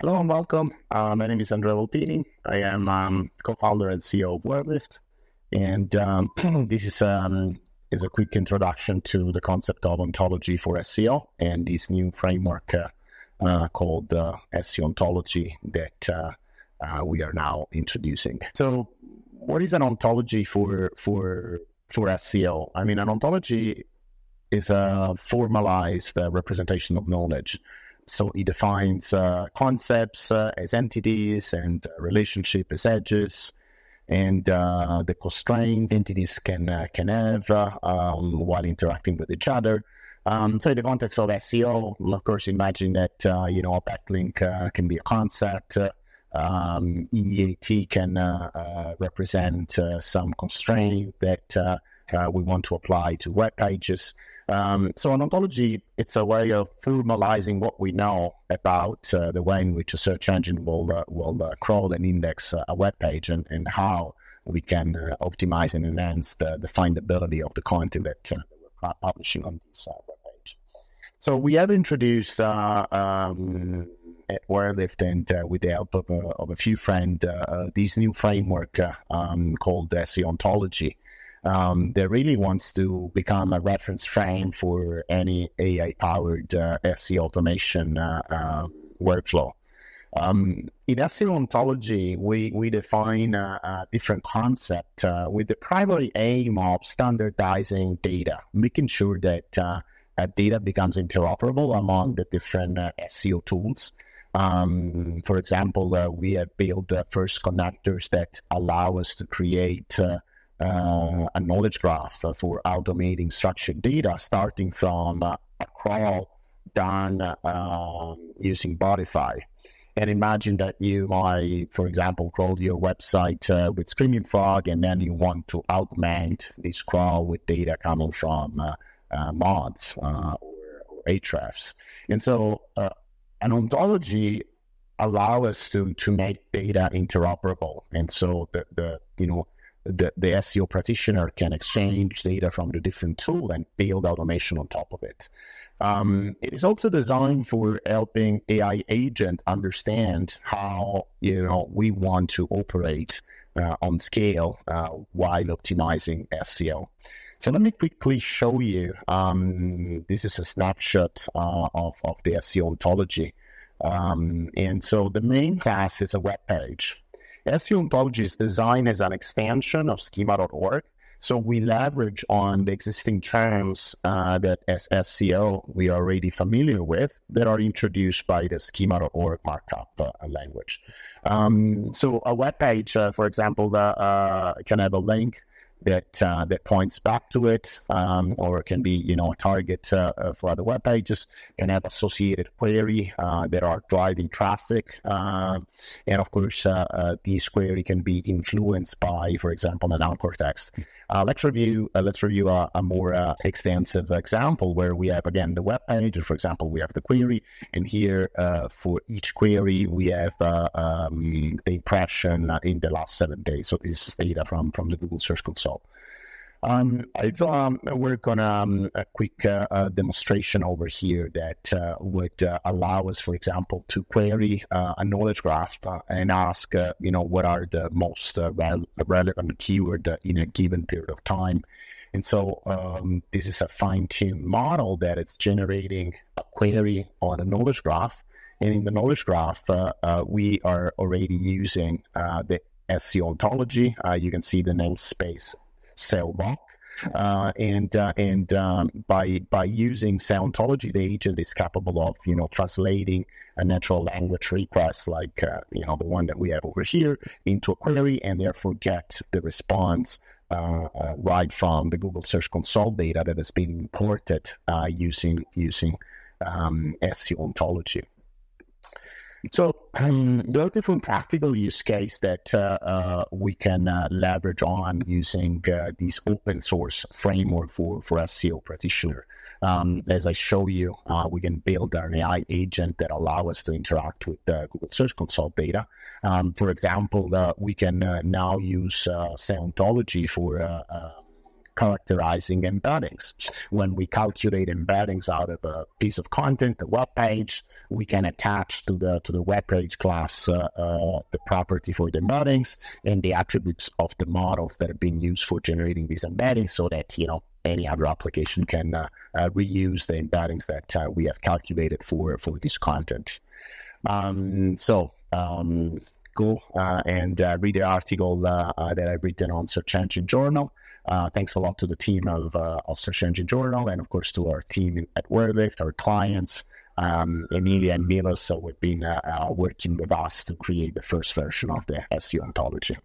Hello and welcome. My name is Andrea Volpini. I am co-founder and CEO of WordLift, and this is a quick introduction to the concept of ontology for SEO and this new framework called SEOntology that we are now introducing. So, what is an ontology for SEO? I mean, an ontology is a formalized representation of knowledge. So it defines concepts as entities and relationship as edges, and the constraints entities can have while interacting with each other. So in the context of SEO, of course, imagine that a backlink can be a concept. EAT can represent some constraint that we want to apply to web pages. So an ontology, it's a way of formalizing what we know about the way in which a search engine will crawl and index a web page, and how we can optimize and enhance the findability of the content that we're publishing on this web page. So we have introduced at WordLift, and with the help of a few friends, this new framework called SEOntology. That really wants to become a reference frame for any AI-powered SEO automation workflow. In SEOntology, we define a different concept with the primary aim of standardizing data, making sure that data becomes interoperable among the different SEO tools. For example, we have built the first connectors that allow us to create a knowledge graph for automating structured data, starting from a crawl done using Botify. And imagine that you might, for example, crawl your website with Screaming Frog, and then you want to augment this crawl with data coming from mods or Ahrefs. And so an ontology allows us to make data interoperable. And so the SEO practitioner can exchange data from the different tool and build automation on top of it. It is also designed for helping AI agent understand how we want to operate on scale while optimizing SEO. So let me quickly show you. This is a snapshot of the SEOntology, and so the main class is a web page. SEOntology is designed as an extension of schema.org, so we leverage on the existing terms that as SEO we are already familiar with that are introduced by the schema.org markup language. So a web page, for example, can have a link that points back to it, or it can be a target for other web pages, can have associated query that are driving traffic, and of course these query can be influenced by, for example, an anchor text. Let's review a more extensive example where we have again the web page, or for example we have the query, and here for each query we have the impression in the last 7 days. So this is data from the Google Search Console. I've worked on a quick demonstration over here that would allow us, for example, to query a knowledge graph and ask, what are the most relevant keyword in a given period of time. And so this is a fine-tuned model that it's generating a query on a knowledge graph. And in the knowledge graph, we are already using the SEOntology. You can see the namespace cellblock, and by using SEOntology, the agent is capable of translating a natural language request like the one that we have over here into a query, and therefore get the response right from the Google Search Console data that has been imported using SEOntology. So there are different practical use cases that we can leverage on using this open source framework for SEO practitioner. As I show you, we can build an AI agent that allows us to interact with the Google Search Console data. For example, we can now use SEOntology characterizing embeddings. When we calculate embeddings out of a piece of content, a web page, we can attach to the web page class the property for the embeddings and the attributes of the models that have been used for generating these embeddings, so that any other application can reuse the embeddings that we have calculated for this content. Go and read the article that I've written on Search Engine Journal. Thanks a lot to the team of Search Engine Journal, and of course to our team at WordLift, our clients, Emilia and Milos, who have been working with us to create the first version of the SEOntology.